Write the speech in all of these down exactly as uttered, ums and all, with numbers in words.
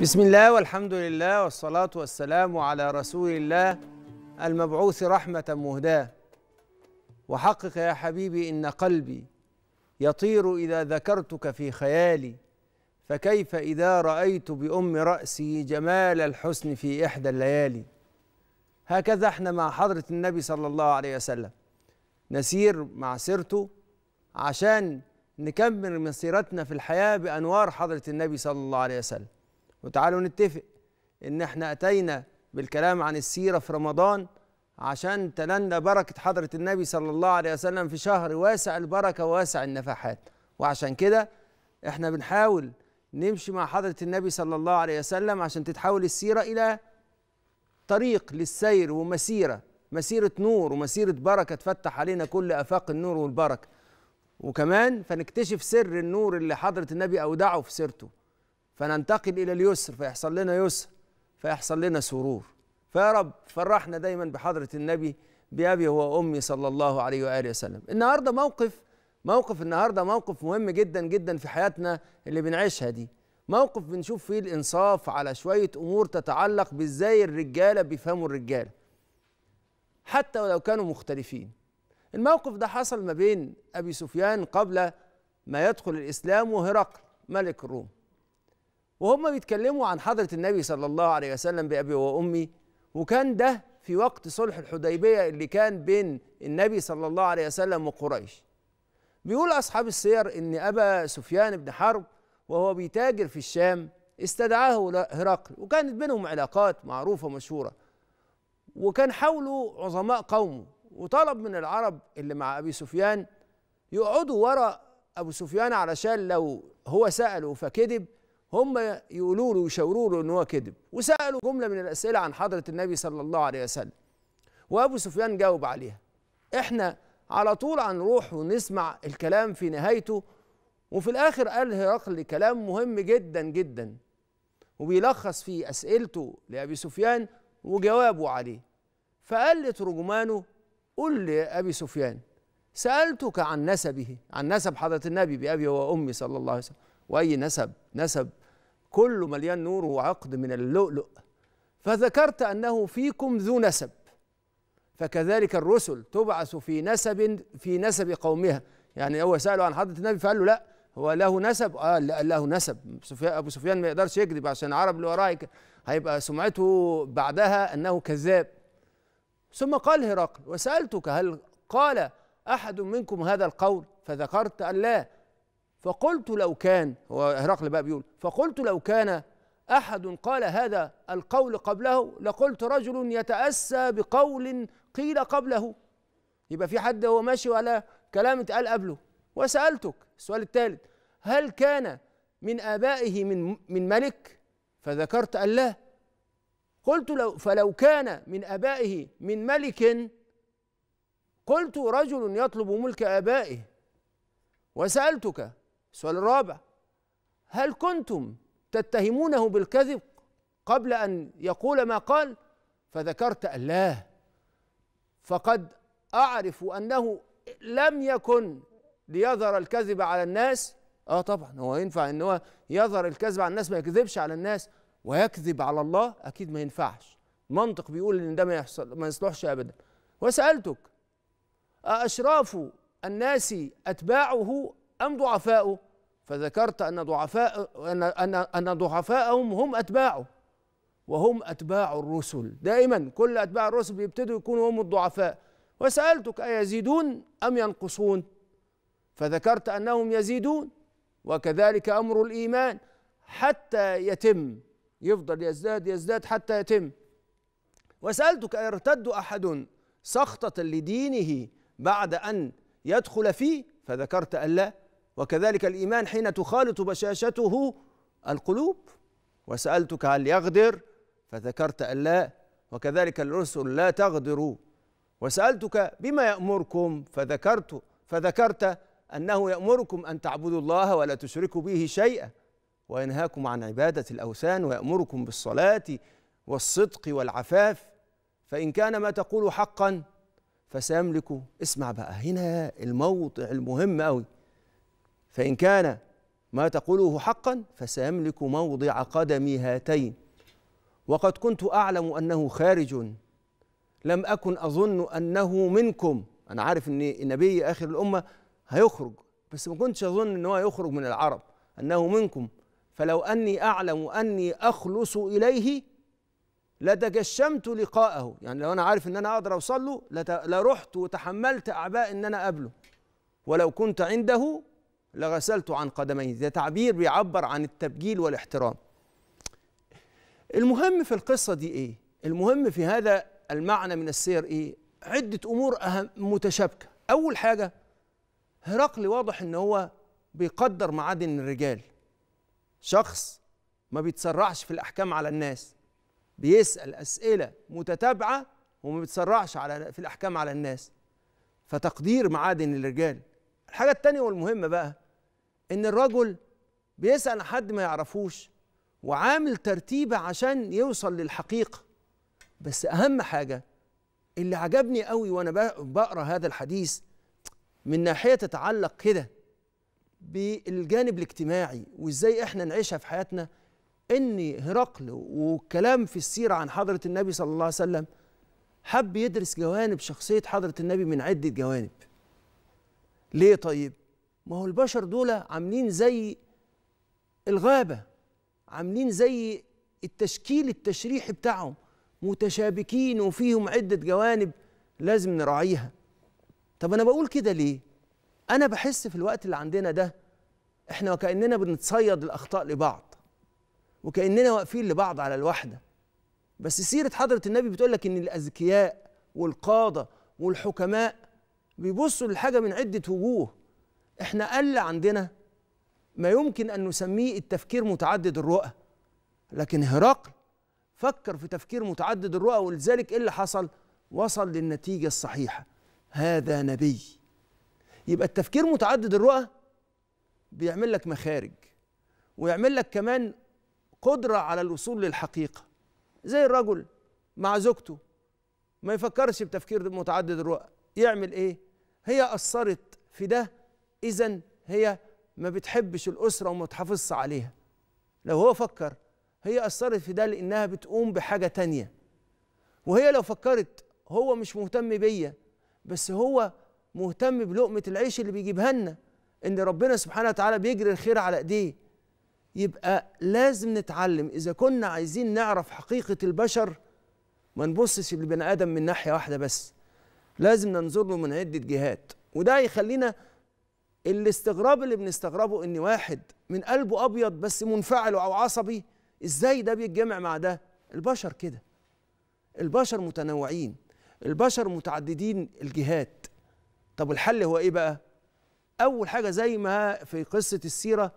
بسم الله والحمد لله والصلاة والسلام على رسول الله المبعوث رحمة مهداة. وحقق يا حبيبي إن قلبي يطير إذا ذكرتك في خيالي، فكيف إذا رأيت بأم رأسي جمال الحسن في إحدى الليالي. هكذا احنا مع حضرة النبي صلى الله عليه وسلم نسير مع سيرته عشان نكمل مسيرتنا في الحياة بأنوار حضرة النبي صلى الله عليه وسلم. وتعالوا نتفق إن احنا أتينا بالكلام عن السيرة في رمضان عشان تلنا بركة حضرة النبي صلى الله عليه وسلم في شهر واسع البركة وواسع النفحات، وعشان كده احنا بنحاول نمشي مع حضرة النبي صلى الله عليه وسلم عشان تتحول السيرة إلى طريق للسير ومسيرة، مسيرة نور ومسيرة بركة تفتح علينا كل آفاق النور والبركة، وكمان فنكتشف سر النور اللي حضرة النبي أودعه في سيرته، فننتقل إلى اليسر فيحصل لنا يسر فيحصل لنا سرور. فيا رب فرحنا دايما بحضرة النبي بأبي وأمي صلى الله عليه وآله وسلم. النهارده موقف موقف النهارده موقف مهم جدا جدا في حياتنا اللي بنعيشها دي، موقف بنشوف فيه الإنصاف على شوية أمور تتعلق بإزاي الرجالة بيفهموا الرجالة حتى ولو كانوا مختلفين. الموقف ده حصل ما بين أبي سفيان قبل ما يدخل الإسلام وهرقل ملك الروم، وهم بيتكلموا عن حضرة النبي صلى الله عليه وسلم بأبي وأمي، وكان ده في وقت صلح الحديبية اللي كان بين النبي صلى الله عليه وسلم وقريش. بيقول أصحاب السير إن أبا سفيان بن حرب وهو بيتاجر في الشام استدعاه هرقل، وكانت بينهم علاقات معروفة مشهورة، وكان حوله عظماء قومه، وطلب من العرب اللي مع أبي سفيان يقعدوا ورا أبو سفيان علشان لو هو سأله فكذب هم يقولوا له ويشاوروا له ان هو كذب، وسالوا جمله من الاسئله عن حضره النبي صلى الله عليه وسلم. وابو سفيان جاوب عليها. احنا على طول هنروح ونسمع الكلام في نهايته، وفي الاخر قال هرقل كلام مهم جدا جدا، وبيلخص في اسئلته لابي سفيان وجوابه عليه. فقال لترجمانه: قل لابي سفيان سالتك عن نسبه، عن نسب حضره النبي بابي وامي صلى الله عليه وسلم، واي نسب نسب كله مليان نور وعقد من اللؤلؤ، فذكرت أنه فيكم ذو نسب، فكذلك الرسل تبعث في نسب في نسب قومها. يعني هو سأله عن حضرة النبي فقال له لا هو له نسب، آه لا له نسب، أبو سفيان ما يقدرش يكذب عشان العرب اللي وراه هيبقى سمعته بعدها أنه كذاب. ثم قال هرقل: وسألتك هل قال أحد منكم هذا القول، فذكرت أن لا، فقلت لو كان، هو هرقل بقى بيقول، فقلت لو كان أحد قال هذا القول قبله لقلت رجل يتأسى بقول قيل قبله. يبقى في حد هو ماشي على كلام اتقال قبله. وسألتك السؤال الثالث: هل كان من آبائه من من ملك، فذكرت أن لا، قلت لو فلو كان من آبائه من ملك قلت رجل يطلب ملك آبائه. وسألتك السؤال الرابع: هل كنتم تتهمونه بالكذب قبل أن يقول ما قال، فذكرت أن لا، فقد أعرف أنه لم يكن ليظهر الكذب على الناس. آه طبعا هو ينفع أن هو يظهر الكذب على الناس ما يكذبش على الناس ويكذب على الله؟ أكيد ما ينفعش، المنطق بيقول أن ده ما يحصل ما يصلحش أبدا. وسألتك: أشراف الناس أتباعه أم ضعفاؤه، فذكرت أن ضعفاء أن أن أن ضعفاءهم هم أتباعه، وهم أتباع الرسل دائما، كل أتباع الرسل بيبتدوا يكونوا هم الضعفاء. وسألتك: أيزيدون أم ينقصون، فذكرت أنهم يزيدون، وكذلك أمر الإيمان حتى يتم، يفضل يزداد يزداد حتى يتم. وسألتك: أيرتد أحد سخطة لدينه بعد أن يدخل فيه، فذكرت أن لا، وكذلك الإيمان حين تخالط بشاشته القلوب. وسألتك: هل يغدر، فذكرت أن لا، وكذلك الرسل لا تغدروا. وسألتك: بما يأمركم، فذكرت فذكرت أنه يأمركم أن تعبدوا الله ولا تشركوا به شيئا، وينهاكم عن عبادة الأوثان، ويأمركم بالصلاة والصدق والعفاف، فإن كان ما تقول حقا فسيملكوا. اسمع بقى هنا الموضع المهم قوي: فإن كان ما تقوله حقا فسيملك موضع قدمي هاتين، وقد كنت أعلم أنه خارج، لم أكن أظن أنه منكم. أنا عارف أن النبي آخر الأمة هيخرج، بس ما كنتش أظن أنه هيخرج من العرب، أنه منكم، فلو أني أعلم أني أخلص إليه لتجشمت لقاءه. يعني لو أنا عارف أن أنا أقدر أوصل له لرحت وتحملت أعباء أن أنا أقابله، ولو كنت عنده لغسلت عن قدميه. ده تعبير بيعبر عن التبجيل والاحترام. المهم في القصة دي إيه؟ المهم في هذا المعنى من السير إيه؟ عدة أمور أهم متشابكة. أول حاجة، هرقل واضح إن هو بيقدر معادن الرجال، شخص ما بيتسرعش في الأحكام على الناس، بيسأل أسئلة متتابعة وما بيتسرعش على في الأحكام على الناس، فتقدير معادن الرجال. الحاجة التانية والمهمة بقى، إن الرجل بيسأل حد ما يعرفوش وعامل ترتيبة عشان يوصل للحقيقة. بس أهم حاجة اللي عجبني قوي وأنا بقرأ هذا الحديث من ناحية تتعلق كده بالجانب الاجتماعي وإزاي إحنا نعيشها في حياتنا، إن هرقل والكلام في السيرة عن حضرة النبي صلى الله عليه وسلم حب يدرس جوانب شخصية حضرة النبي من عدة جوانب. ليه طيب؟ ما هو البشر دول عاملين زي الغابة، عاملين زي التشكيل التشريحي بتاعهم، متشابكين وفيهم عدة جوانب لازم نراعيها. طب أنا بقول كده ليه؟ أنا بحس في الوقت اللي عندنا ده إحنا وكأننا بنتصيد الأخطاء لبعض، وكأننا واقفين لبعض على الوحدة. بس سيرة حضرة النبي بتقولك إن الأذكياء والقادة والحكماء بيبصوا للحاجة من عدة وجوه. إحنا قل عندنا ما يمكن أن نسميه التفكير متعدد الرؤى، لكن هرقل فكر في تفكير متعدد الرؤى، ولذلك إيه اللي حصل؟ وصل للنتيجة الصحيحة، هذا نبي. يبقى التفكير متعدد الرؤى بيعمل لك مخارج، ويعمل لك كمان قدرة على الوصول للحقيقة. زي الرجل مع زوجته ما يفكرش بتفكير متعدد الرؤى، يعمل إيه؟ هي قصرت في ده، إذن هي ما بتحبش الأسرة وما تحافظش عليها. لو هو فكر هي أثرت في ده لأنها بتقوم بحاجة تانية، وهي لو فكرت هو مش مهتم بيا، بس هو مهتم بلقمة العيش اللي بيجيبها لنا، إن ربنا سبحانه وتعالى بيجري الخير على إيديه. يبقى لازم نتعلم إذا كنا عايزين نعرف حقيقة البشر ما نبصش للبني آدم من ناحية واحدة بس، لازم ننظر له من عدة جهات. وده يخلينا الاستغراب اللي بنستغربه، إن واحد من قلبه أبيض بس منفعل أو عصبي، إزاي ده بيتجمع مع ده؟ البشر كده، البشر متنوعين، البشر متعددين الجهات. طب الحل هو إيه بقى؟ أول حاجة زي ما في قصة السيرة،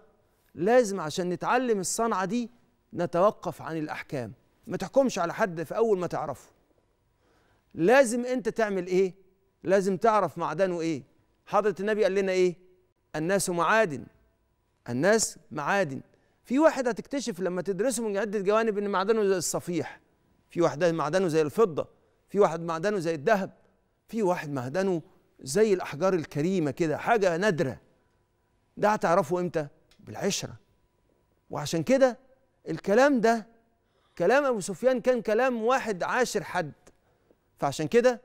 لازم عشان نتعلم الصنعة دي نتوقف عن الأحكام. ما تحكمش على حد في أول ما تعرفه. لازم أنت تعمل إيه؟ لازم تعرف معدنه إيه؟ حضرة النبي قال لنا إيه؟ الناس معادن، الناس معادن. في واحد هتكتشف لما تدرسه من عدة جوانب إن معدنه زي الصفيح، في واحد معدنه زي الفضة، في واحد معدنه زي الذهب، في واحد معدنه زي الأحجار الكريمة كده، حاجة نادرة. ده هتعرفه إمتى؟ بالعشرة. وعشان كده الكلام ده، كلام أبو سفيان، كان كلام واحد عاشر حد، فعشان كده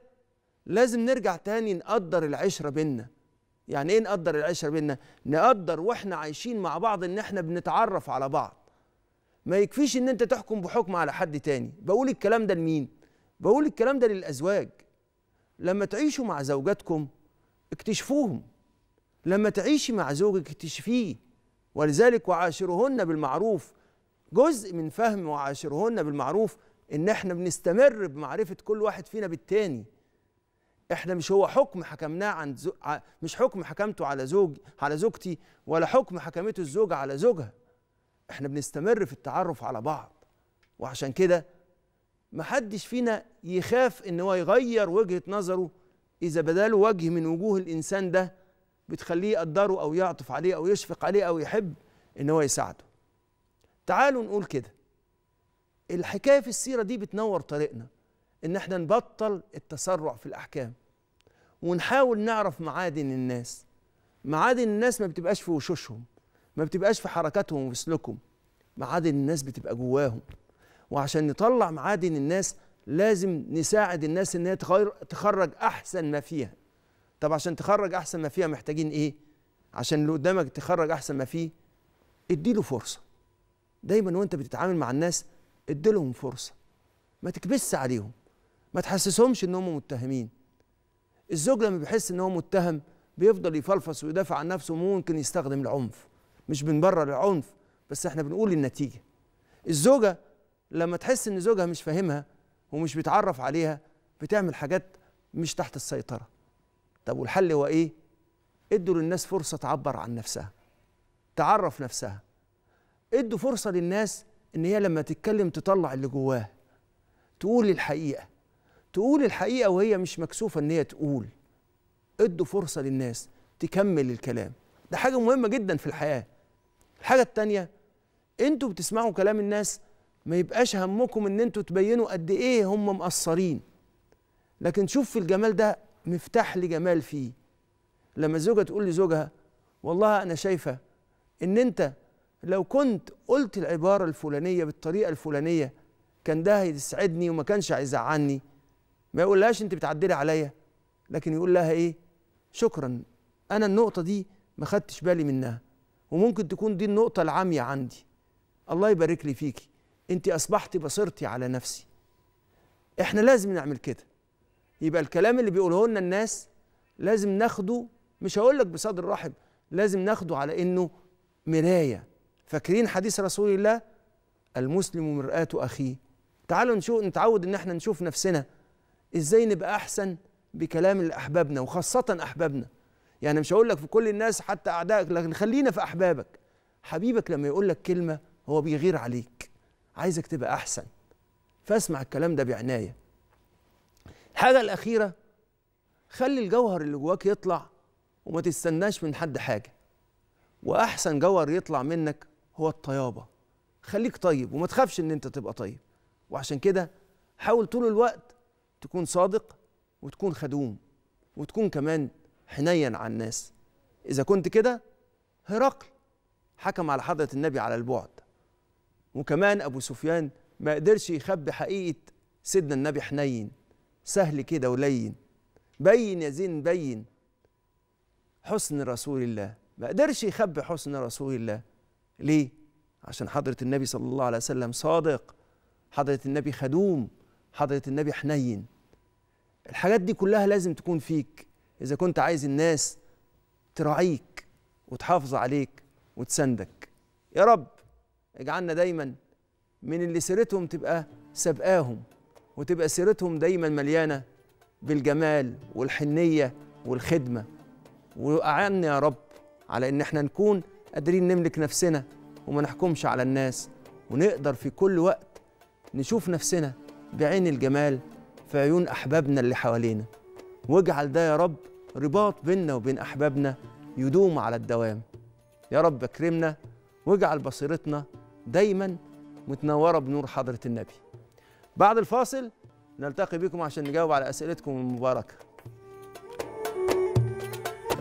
لازم نرجع تاني نقدر العشرة بينا. يعني ايه نقدر العشرة بينا؟ نقدر واحنا عايشين مع بعض ان احنا بنتعرف على بعض. ما يكفيش ان انت تحكم بحكم على حد تاني. بقول الكلام ده لمين؟ بقول الكلام ده للازواج. لما تعيشوا مع زوجاتكم اكتشفوهم، لما تعيشي مع زوجك اكتشفيه، ولذلك وعاشرهن بالمعروف. جزء من فهم وعاشرهن بالمعروف ان احنا بنستمر بمعرفة كل واحد فينا بالتاني. احنا مش هو حكم حكمناه عن زو... مش حكم حكمته على زوج على زوجتي، ولا حكم حكمته الزوجه على زوجها. احنا بنستمر في التعرف على بعض، وعشان كده محدش فينا يخاف ان هو يغير وجهه نظره اذا بدا له وجه من وجوه الانسان ده بتخليه يقدره او يعطف عليه او يشفق عليه او يحب ان هو يساعده. تعالوا نقول كده، الحكايه في السيره دي بتنور طريقنا ان احنا نبطل التسرع في الاحكام، ونحاول نعرف معادن الناس. معادن الناس ما بتبقاش في وشوشهم، ما بتبقاش في حركاتهم وفي سلوكهم، معادن الناس بتبقى جواهم. وعشان نطلع معادن الناس لازم نساعد الناس ان هي تخرج احسن ما فيها. طب عشان تخرج احسن ما فيها محتاجين ايه؟ عشان اللي قدامك تخرج احسن ما فيه اديله فرصه. دايما وانت بتتعامل مع الناس اديلهم فرصه، ما تكبسش عليهم، ما تحسسهمش ان هم متهمين. الزوج لما بيحس ان هو متهم بيفضل يفلفص ويدافع عن نفسه وممكن يستخدم العنف. مش بنبرر العنف، بس احنا بنقول النتيجه. الزوجه لما تحس ان زوجها مش فاهمها ومش بيتعرف عليها بتعمل حاجات مش تحت السيطره. طب والحل هو ايه؟ ادوا للناس فرصه تعبر عن نفسها، تعرف نفسها. ادوا فرصه للناس ان هي لما تتكلم تطلع اللي جواها، تقول الحقيقه، تقول الحقيقه وهي مش مكسوفه ان هي تقول. ادوا فرصه للناس تكمل الكلام، ده حاجه مهمه جدا في الحياه. الحاجه الثانيه، انتوا بتسمعوا كلام الناس ما يبقاش همكم ان انتوا تبينوا قد ايه هم مقصرين، لكن شوف في الجمال ده مفتاح لجمال فيه. لما الزوجه تقول لزوجها والله انا شايفه ان انت لو كنت قلت العباره الفلانيه بالطريقه الفلانيه كان ده هيسعدني وما كانش هيزعلني. ما يقولهاش انت بتعدلي عليا، لكن يقول لها ايه؟ شكرا، انا النقطه دي ما خدتش بالي منها وممكن تكون دي النقطه العاميه عندي. الله يبارك لي فيكي، انت اصبحتي بصيرتي على نفسي. احنا لازم نعمل كده. يبقى الكلام اللي بيقوله لنا الناس لازم ناخده، مش هقول لك بصدر رحب، لازم ناخده على انه مرايه. فاكرين حديث رسول الله المسلم مرآة اخيه؟ تعالوا نشوف، نتعود ان احنا نشوف نفسنا ازاي نبقى احسن بكلام الاحبابنا، وخاصه احبابنا. يعني مش هقول لك في كل الناس حتى اعدائك، لكن خلينا في احبابك. حبيبك لما يقول لك كلمه هو بيغير عليك، عايزك تبقى احسن، فاسمع الكلام ده بعنايه. الحاجه الاخيره، خلي الجوهر اللي جواك يطلع وما تستناش من حد حاجه. واحسن جوهر يطلع منك هو الطيابه. خليك طيب وما تخافش ان انت تبقى طيب. وعشان كده حاول طول الوقت تكون صادق وتكون خدوم وتكون كمان حنين على الناس. اذا كنت كده هرقل حكم على حضره النبي على البعد، وكمان ابو سفيان ما قدرش يخبي حقيقه سيدنا النبي. حنين سهل كده ولين، بين يا زين بين حسن رسول الله، ما قدرش يخبي حسن رسول الله. ليه؟ عشان حضره النبي صلى الله عليه وسلم صادق، حضره النبي خدوم، حضره النبي حنين. الحاجات دي كلها لازم تكون فيك إذا كنت عايز الناس تراعيك وتحافظ عليك وتسندك. يا رب اجعلنا دايما من اللي سيرتهم تبقى سابقاهم، وتبقى سيرتهم دايما مليانة بالجمال والحنية والخدمة. وأعنا يا رب على إن احنا نكون قادرين نملك نفسنا وما نحكمش على الناس، ونقدر في كل وقت نشوف نفسنا بعين الجمال في عيون أحبابنا اللي حوالينا. واجعل ده يا رب رباط بيننا وبين أحبابنا يدوم على الدوام. يا رب اكرمنا واجعل بصيرتنا دايما متنورة بنور حضرة النبي. بعد الفاصل نلتقي بكم عشان نجاوب على أسئلتكم المباركة.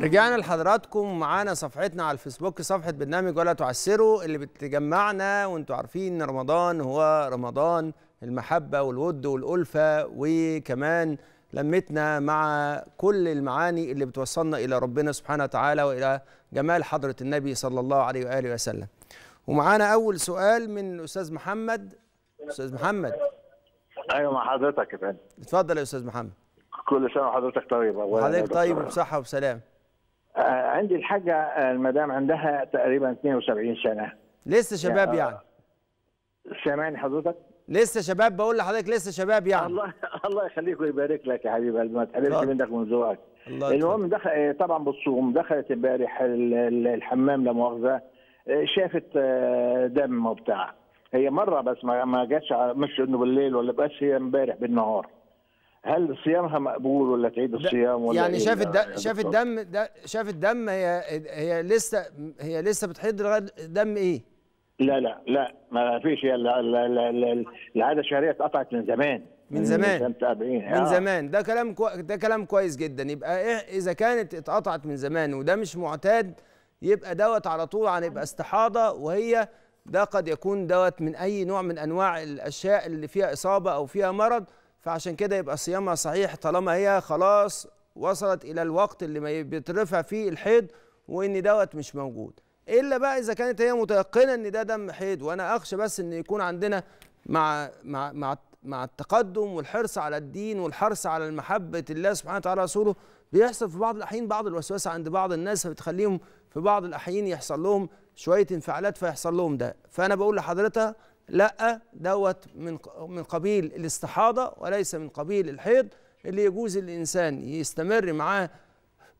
رجعنا لحضراتكم، معانا صفحتنا على الفيسبوك، صفحة برنامج ولا تعسروا، اللي بتجمعنا. وانتوا عارفين ان رمضان هو رمضان المحبة والود والألفة، وكمان لمتنا مع كل المعاني اللي بتوصلنا إلى ربنا سبحانه وتعالى وإلى جمال حضرة النبي صلى الله عليه وآله وسلم. ومعانا أول سؤال من أستاذ محمد. أستاذ محمد. أيوة مع حضرتك يا فندم. اتفضل يا أستاذ محمد. كل سنة وحضرتك طيبة. وحضرتك طيب وبصحة وبسلام. آه عندي الحاجة المدام عندها تقريبا اثنين وسبعين سنة. لسه شباب يعني. يعني. سامعني حضرتك؟ لسه شباب، بقول لحضرتك لسه شباب يعني. الله الله يخليك ويبارك لك يا حبيب قلبي، ما تحرمش منك ومن ذوقك. المهم دخل طبعا بالصوم، دخلت امبارح الحمام لا مؤاخذه، شافت دم وبتاع. هي مره بس ما جاتش، مش انه بالليل ولا بس، هي امبارح بالنهار. هل صيامها مقبول ولا تعيد الصيام ولا يعني إيه؟ شافت شافت دم، شافت دم. هي هي لسه هي لسه بتحيض دم ايه؟ لا لا لا ما فيش، العاده الشهريه اتقطعت من زمان، من زمان من, آه. من زمان. ده كلام كو... ده كلام كويس جدا. يبقى إيه اذا كانت اتقطعت من زمان وده مش معتاد، يبقى دوت على طول هنبقى استحاضه، وهي ده قد يكون دوت من اي نوع من انواع الاشياء اللي فيها اصابه او فيها مرض، فعشان كده يبقى صيامها صحيح طالما هي خلاص وصلت الى الوقت اللي بيترفع فيه الحيض وان دوت مش موجود، الا بقى اذا كانت هي متيقنه ان ده دم حيض. وانا اخشى بس ان يكون عندنا مع مع مع مع التقدم والحرص على الدين والحرص على محبه الله سبحانه وتعالى ورسوله بيحصل في بعض الاحيان بعض الوسوسه عند بعض الناس، فبتخليهم في بعض الاحيان يحصل لهم شويه انفعالات فيحصل لهم ده. فانا بقول لحضرتها لا، دوت من من قبيل الاستحاضه وليس من قبيل الحيض، اللي يجوز الانسان يستمر معاه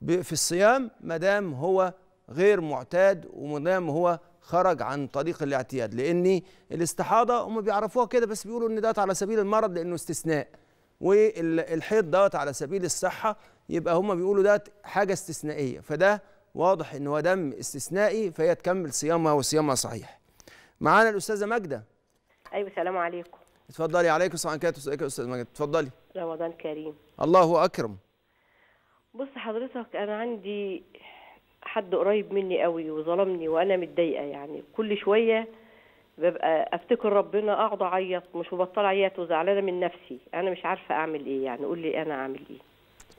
في الصيام ما دام هو غير معتاد وما دام هو خرج عن طريق الاعتياد. لان الاستحاضه هم بيعرفوها كده بس بيقولوا ان دوت على سبيل المرض لانه استثناء، والحيض دوت على سبيل الصحه، يبقى هم بيقولوا دوت حاجه استثنائيه، فده واضح ان هو دم استثنائي فهي تكمل صيامها وصيامها صحيح. معانا الاستاذه ماجده. ايوه السلام عليكم. اتفضلي. عليكم السلام عليكم يا استاذه ماجده، اتفضلي. رمضان كريم. الله اكرم. بص حضرتك انا عندي حد قريب مني قوي وظلمني وانا متضايقه، يعني كل شويه ببقى افتكر ربنا اقعد اعيط، مش مبطله عياط وزعلانه من نفسي، انا مش عارفه اعمل ايه، يعني قول لي انا اعمل ايه.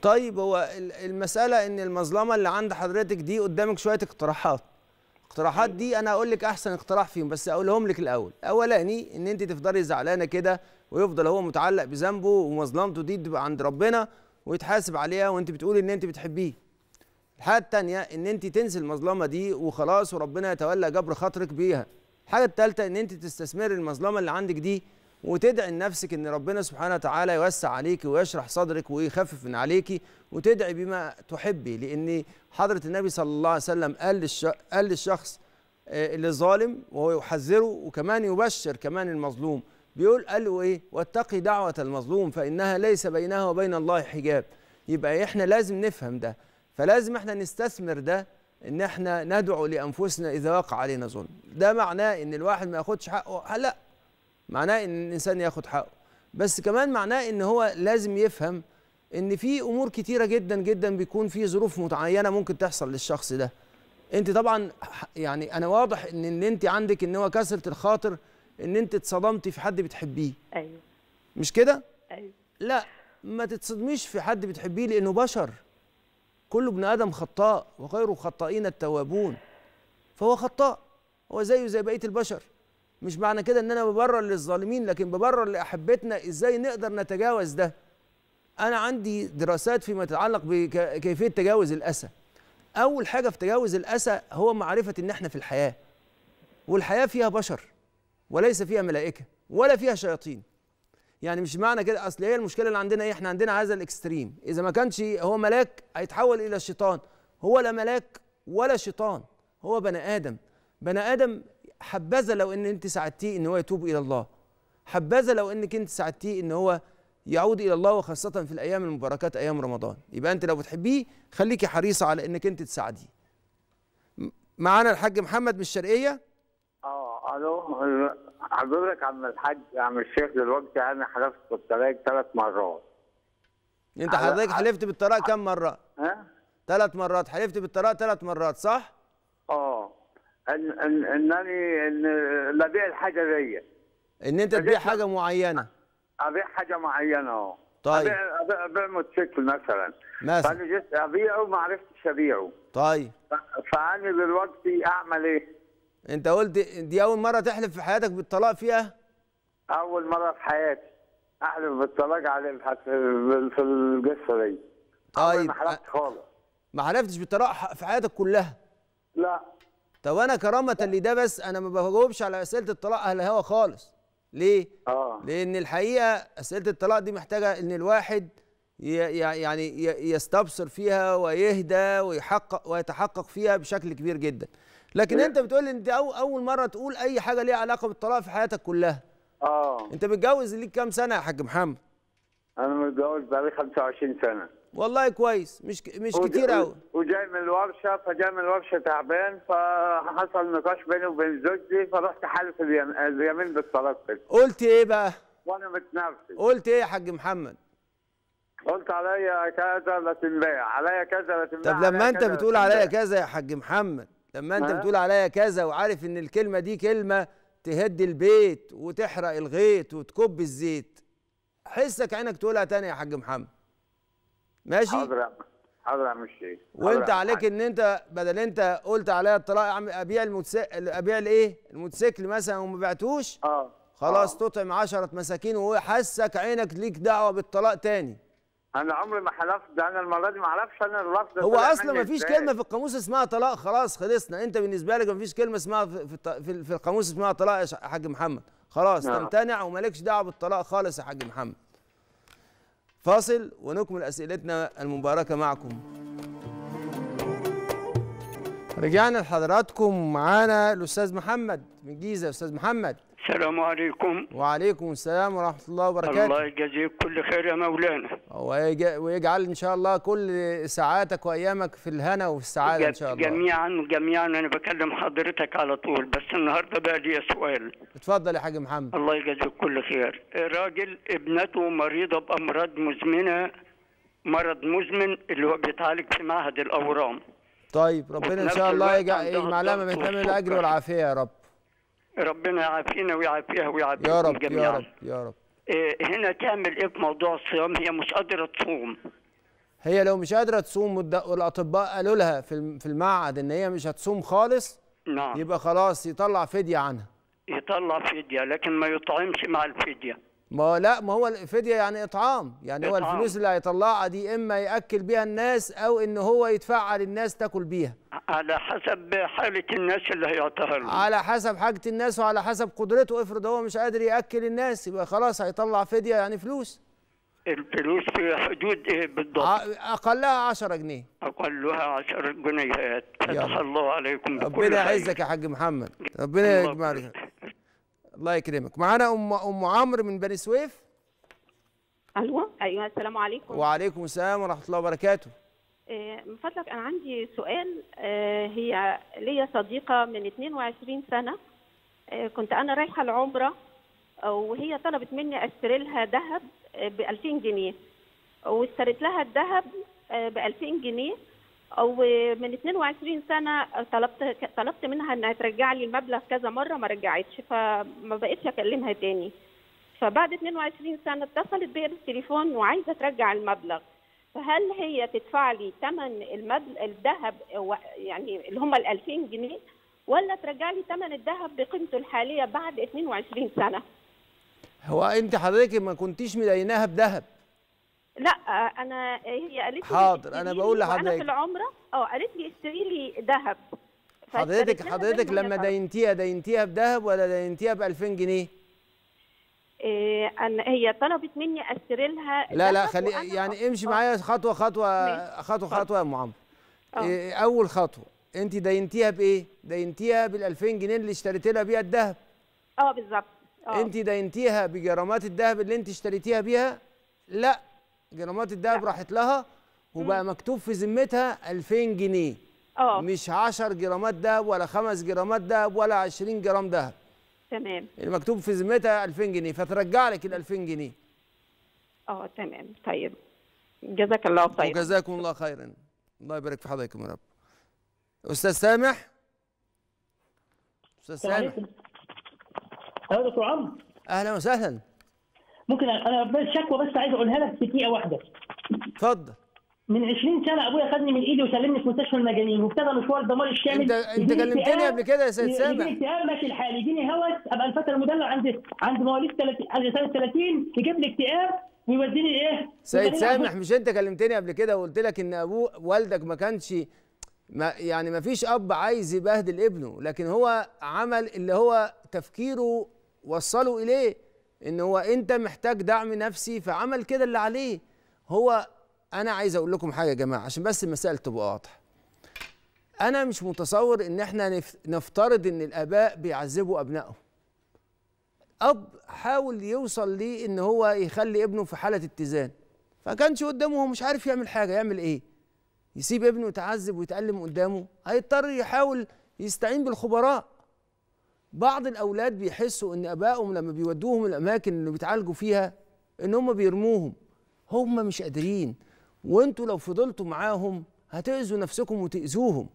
طيب هو المساله ان المظلمه اللي عند حضرتك دي قدامك شويه اقتراحات. الاقتراحات دي انا هقول لك احسن اقتراح فيهم بس اقولهم لك الاول. اولاني ان انت تفضلي زعلانه كده ويفضل هو متعلق بذنبه ومظلمته دي تبقى عند ربنا ويتحاسب عليها وانت بتقولي ان انت بتحبيه. الحاجة التانية إن أنت تنسي المظلمة دي وخلاص وربنا يتولى جبر خاطرك بيها. الحاجة التالتة إن أنت تستثمري المظلمة اللي عندك دي وتدعي لنفسك إن ربنا سبحانه وتعالى يوسع عليكي ويشرح صدرك ويخفف من عليكي، وتدعي بما تحبي، لأن حضرة النبي صلى الله عليه وسلم قال قال للشخص اللي ظالم وهو يحذره وكمان يبشر كمان المظلوم، بيقول قال له إيه؟ واتقي دعوة المظلوم فإنها ليس بينها وبين الله حجاب. يبقى إحنا لازم نفهم ده، فلازم احنا نستثمر ده ان احنا ندعو لانفسنا اذا وقع علينا ظلم. ده معناه ان الواحد ما ياخدش حقه؟ لا، معناه ان الانسان ياخد حقه، بس كمان معناه ان هو لازم يفهم ان في امور كتيره جدا جدا بيكون في ظروف متعينه ممكن تحصل للشخص ده. انت طبعا يعني انا واضح ان اللي انت عندك ان هو كسره الخاطر، ان انت اتصدمتي في حد بتحبيه. ايوه مش كده؟ ايوه. لا ما تتصدميش في حد بتحبيه لانه بشر، كل ابن ادم خطاء وغير الخطائين التوابون، فهو خطاء، هو زيه زي بقيه البشر. مش معنى كده ان انا ببرر للظالمين، لكن ببرر لاحبتنا ازاي نقدر نتجاوز ده. انا عندي دراسات فيما يتعلق بكيفيه تجاوز الاسى. اول حاجه في تجاوز الاسى هو معرفه ان احنا في الحياه، والحياه فيها بشر وليس فيها ملائكه ولا فيها شياطين. يعني مش معنى كده اصل هي المشكله اللي عندنا ايه؟ احنا عندنا هذا الاكستريم، اذا ما كانش هو ملاك هيتحول الى الشيطان. هو لا ملاك ولا شيطان، هو بني ادم. بني ادم حبذا لو ان انت ساعدتيه ان هو يتوب الى الله، حبذا لو انك انت ساعدتيه ان هو يعود الى الله، وخاصه في الايام المباركات ايام رمضان. يبقى انت لو بتحبيه خليكي حريصه على انك انت تساعديه. معانا الحاج محمد من الشرقيه. اه الو حضرتك عم الحاج عم الشيخ، دلوقتي انا حلفت بالطلاق ثلاث مرات. انت حضرتك حلفت بالطلاق كم مره؟ ها؟ ثلاث مرات، حلفت بالطلاق ثلاث مرات صح؟ اه ان ان انني ان ببيع الحاجه دي. ان انت تبيع حاجه معينه. ابيع حاجه معينه اه. طيب. ابيع ابيع موتوسيكل مثلا. مثلا. فانا جيت ابيعه ما عرفتش ابيعه. طيب. فانا دلوقتي اعمل ايه؟ انت قلت دي اول مره تحلف في حياتك بالطلاق فيها؟ اول مره في حياتي احلف بالطلاق على في القصه دي. طيب ما حلفتش خالص. ما حلفتش بالطلاق في حياتك كلها؟ لا. طب انا كرامه لده بس انا ما بجاوبش على اسئله الطلاق على الهوا خالص. ليه؟ اه لان الحقيقه اسئله الطلاق دي محتاجه ان الواحد يعني يستبصر فيها ويهدى ويحقق ويتحقق فيها بشكل كبير جدا. لكن انت بتقول لي انت اول مره تقول اي حاجه ليها علاقه بالطلاق في حياتك كلها. اه انت متجوز ليك كام سنه يا حاج محمد؟ انا متجوز بقالي خمسة وعشرين سنه. والله كويس، مش مش كتير قوي. وجاي من الورشه، فجاي من الورشه تعبان، فحصل نقاش بيني وبين زوجتي، فرحت حالف اليمين بالطلاق. قلت ايه بقى؟ وانا متنرفز. قلت ايه يا حاج محمد؟ قلت عليا كذا لا تنباع، عليا كذا لا تنباع. طب لما انت بتقول عليا كذا يا حاج محمد لما انت بتقول عليا كذا وعارف ان الكلمه دي كلمه تهد البيت وتحرق الغيط وتكب الزيت، حسك عينك تقولها تاني يا حاج محمد. ماشي؟ حاضر حاضر يا عم الشيخ. وانت عليك ان انت بدل انت قلت عليا الطلاق ابيع الموتوسيكل، ابيع الايه؟ الموتوسيكل مثلا وما بعتوش، اه خلاص تطعم عشرة مساكين وهو حسك عينك ليك دعوه بالطلاق تاني. أنا عمري ما حلفت، ده أنا المرة دي ما أعرفش أنا اللفظ ده. هو أصلا ما فيش كلمة في القاموس اسمها طلاق، خلاص خلصنا، أنت بالنسبة لك ما فيش كلمة اسمها في في, في القاموس اسمها طلاق يا حاج محمد، خلاص تمتنع ومالكش دعوة بالطلاق خالص يا حاج محمد. فاصل ونكمل أسئلتنا المباركة معكم. رجعنا لحضراتكم، معانا الأستاذ محمد من الجيزة. أستاذ محمد السلام عليكم. وعليكم السلام ورحمة الله وبركاته. الله يجازيك كل خير يا مولانا، ويجعل إن شاء الله كل ساعاتك وأيامك في الهنا وفي السعادة إن شاء الله. جميعا جميعا. أنا بكلم حضرتك على طول، بس النهارده بقى لي سؤال. اتفضل يا حاج محمد. الله يجازيك كل خير. راجل ابنته مريضة بأمراض مزمنة، مرض مزمن اللي هو بيتعالج في معهد الأورام. طيب ربنا إن شاء الله يجمع لها ما بيتمنى الأجر والعافية يا رب. ربنا يعافينا ويعافيها ويعافيكم يا رب جميعا. يا رب يا رب. إيه هنا تعمل ايه في موضوع الصيام؟ هي مش قادره تصوم. هي لو مش قادره تصوم والاطباء قالوا لها في المعهد ان هي مش هتصوم خالص، نعم، يبقى خلاص يطلع فديه عنها. يطلع فديه لكن ما يطعمش مع الفديه. ما لا ما هو الفديه يعني اطعام، يعني إطعام. هو الفلوس اللي هيطلعها دي اما ياكل بيها الناس او ان هو يدفعها للناس تاكل بيها، على حسب حاله الناس اللي هيعطيها لهم، على حسب حاجه الناس وعلى حسب قدرته. افرض هو مش قادر ياكل الناس يبقى خلاص هيطلع فديه يعني فلوس. الفلوس في حدود ايه بالضبط؟ اقلها عشرة جنيه. اقلها عشرة جنيهات. فتح الله عليكم بكل خير. ربنا يعزك يا حاج محمد، ربنا يجمع لك. الله يكرمك. معانا ام ام عمرو من بني سويف. الو ايوه السلام عليكم. وعليكم السلام ورحمه الله وبركاته. من فضلك انا عندي سؤال. هي ليا صديقه من اتنين وعشرين سنه، كنت انا رايحه العمره وهي طلبت مني اشتري لها ذهب ب ألفين جنيه، واشتريت لها الذهب ب ألفين جنيه، ومن اتنين وعشرين سنه طلبت طلبت منها انها ترجع لي المبلغ كذا مره ما رجعتش، فما بقتش اكلمها تاني. فبعد اتنين وعشرين سنه اتصلت بيا بالتليفون وعايزه ترجع المبلغ، فهل هي تدفع لي ثمن الذهب يعني اللي هم ال ألفين جنيه، ولا ترجع لي ثمن الذهب بقيمته الحاليه بعد اتنين وعشرين سنه؟ هو انت حضرتك ما كنتيش مديناها بذهب؟ لا انا هي قالت لي حاضر انا بقول لحضرتك انا في العمره اه قالت لي اشتري لي ذهب. حضرتك حضرتك لما دينتيها دينتيها بذهب ولا دينتيها ب ألفين جنيه؟ إيه أنا هي طلبت مني اشتري لها. لا لا خلي يعني امشي معايا خطوه خطوه خطوه خطوه يا ام عمرو. إيه اول خطوه انت دينتيها بايه؟ دينتيها بال ألفين جنيه اللي اشتريت لها بيها الذهب. اه بالظبط. انت دينتيها بجرامات الذهب اللي انت اشتريتيها بيها؟ لا جرامات الدهب راحت لها وبقى مكتوب في ذمتها ألفين جنيه. اه مش عشرة جرامات دهب ولا خمس جرامات دهب ولا عشرين جرام دهب. تمام. المكتوب في ذمتها ألفين جنيه، فترجع لك ال ألفين جنيه. اه تمام. طيب جزاك الله خيرا. وجزاكم الله خيرا. الله يبارك في حضرتكم يا رب. استاذ سامح. استاذ سامح. اهلا يا دكتور عمرو. اهلا وسهلا. ممكن انا شكوى بس عايز اقولها لك في دقيقه واحده. اتفضل. من عشرين سنه ابويا خدني من ايدي وسلمني في مستشفى المجانين، وابتدى مشوار الدمار الشامل. انت انت كلمتني قبل كده يا سيد سامح. يجيني اكتئاب ماشي الحال، يجيني هوس، ابقى الفتى المدلع عند عند مواليد ثلاثين، عند سنه ثلاثين يجيب لي اكتئاب ويوديني ايه؟ سيد سامح مش انت كلمتني قبل كده وقلت لك ان ابوه والدك ما كانش ما يعني ما فيش اب عايز يبهدل ابنه، لكن هو عمل اللي هو تفكيره وصله اليه ان هو انت محتاج دعم نفسي فعمل كده اللي عليه. هو انا عايز اقول لكم حاجه يا جماعه عشان بس المسائل تبقى واضحه. انا مش متصور ان احنا نفترض ان الاباء بيعذبوا ابنائهم. اب حاول يوصل ليه ان هو يخلي ابنه في حاله اتزان، فكانش قدامه هو مش عارف يعمل حاجه، يعمل ايه؟ يسيب ابنه يتعذب ويتألم قدامه؟ هيضطر يحاول يستعين بالخبراء. بعض الأولاد بيحسوا إن آبائهم لما بيودوهم الأماكن اللي بيتعالجوا فيها إن هم بيرموهم، هم مش قادرين، وأنتوا لو فضلتوا معاهم هتأذوا نفسكم وتأذوهم.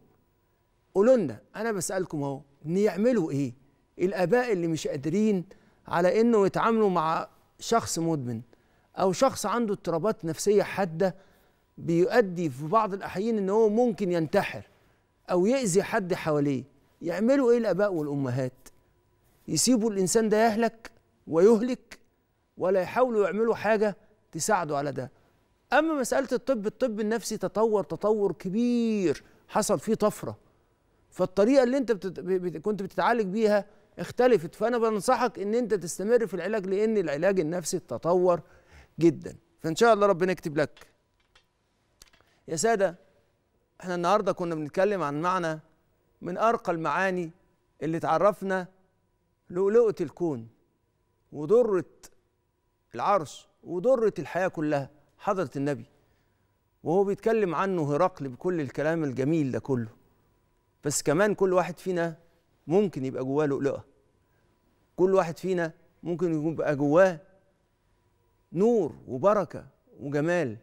قولوا لنا، انا بسالكم اهو، يعملوا ايه الاباء اللي مش قادرين على انه يتعاملوا مع شخص مدمن او شخص عنده اضطرابات نفسيه حاده بيؤدي في بعض الاحيان ان هو ممكن ينتحر او يأذي حد حواليه؟ يعملوا ايه الاباء والامهات؟ يسيبوا الانسان ده يهلك ويهلك ولا يحاولوا يعملوا حاجه تساعده على ده؟ اما مساله الطب، الطب النفسي تطور تطور كبير، حصل فيه طفره، فالطريقه اللي انت بتت... بت... كنت بتتعالج بيها اختلفت، فانا بنصحك ان انت تستمر في العلاج لان العلاج النفسي تطور جدا. فان شاء الله ربنا يكتب لك. يا ساده، احنا النهارده كنا بنتكلم عن معنى من ارقى المعاني اللي تعرفنا لؤلؤه الكون وضره العرش وضره الحياه كلها، حضره النبي، وهو بيتكلم عنه هرقل بكل الكلام الجميل ده كله. بس كمان كل واحد فينا ممكن يبقى جواه لؤلؤه، كل واحد فينا ممكن يبقى جواه نور وبركه وجمال،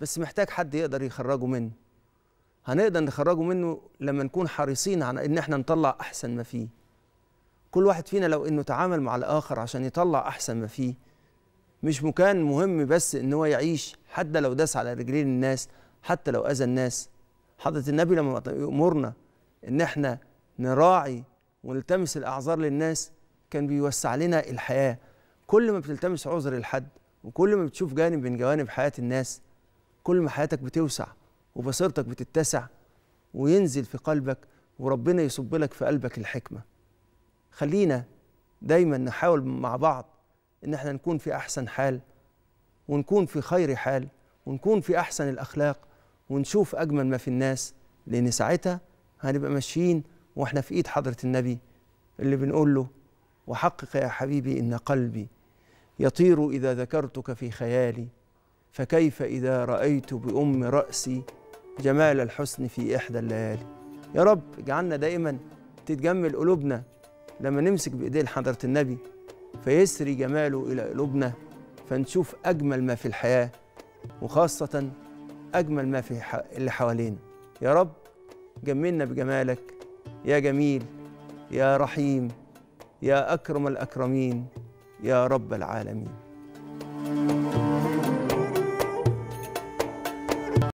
بس محتاج حد يقدر يخرجه منه. هنقدر نخرجه منه لما نكون حريصين على ان احنا نطلع احسن ما فيه. كل واحد فينا لو انه تعامل مع الاخر عشان يطلع احسن ما فيه، مش مكان مهم بس ان هو يعيش، حتى لو داس على رجلين الناس، حتى لو اذى الناس. حضرة النبي لما يأمرنا ان احنا نراعي ونلتمس الاعذار للناس كان بيوسع لنا الحياه. كل ما بتلتمس عذر لحد وكل ما بتشوف جانب من جوانب حياه الناس، كل ما حياتك بتوسع وبصيرتك بتتسع وينزل في قلبك وربنا يصب لك في قلبك الحكمه. خلينا دايما نحاول مع بعض ان احنا نكون في احسن حال، ونكون في خير حال، ونكون في احسن الاخلاق، ونشوف اجمل ما في الناس، لان ساعتها هنبقى ماشيين واحنا في ايد حضرة النبي اللي بنقول له: وحقق يا حبيبي ان قلبي يطير اذا ذكرتك في خيالي، فكيف اذا رايت بام راسي جمال الحسن في احدى الليالي. يا رب اجعلنا دائما تتجمل قلوبنا لما نمسك بايدين حضرة النبي فيسري جماله الى قلوبنا، فنشوف اجمل ما في الحياه، وخاصه اجمل ما في اللي حوالينا. يا رب جملنا بجمالك يا جميل يا رحيم يا أكرم الأكرمين يا رب العالمين.